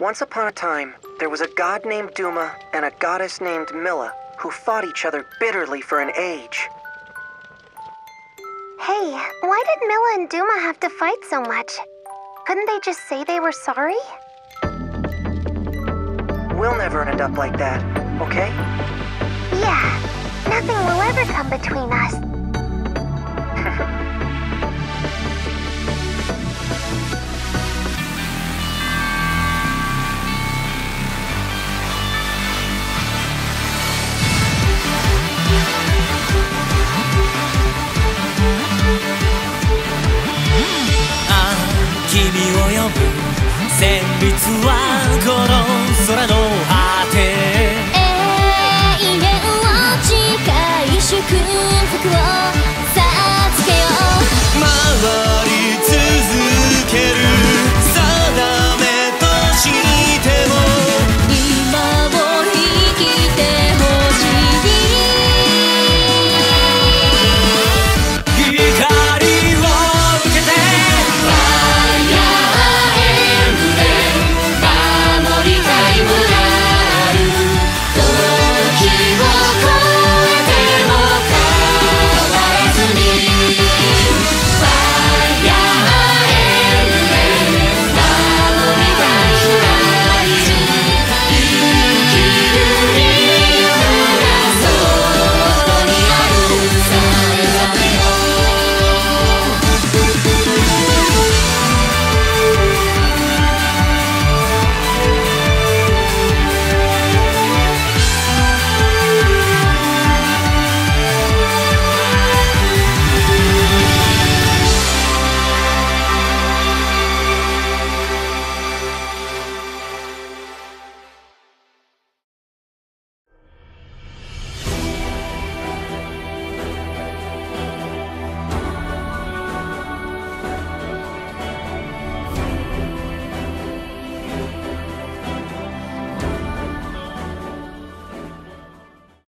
Once upon a time, there was a god named Duma and a goddess named Milla who fought each other bitterly for an age. Hey, why did Milla and Duma have to fight so much? Couldn't they just say they were sorry? We'll never end up like that, okay? Yeah, nothing will ever come between us.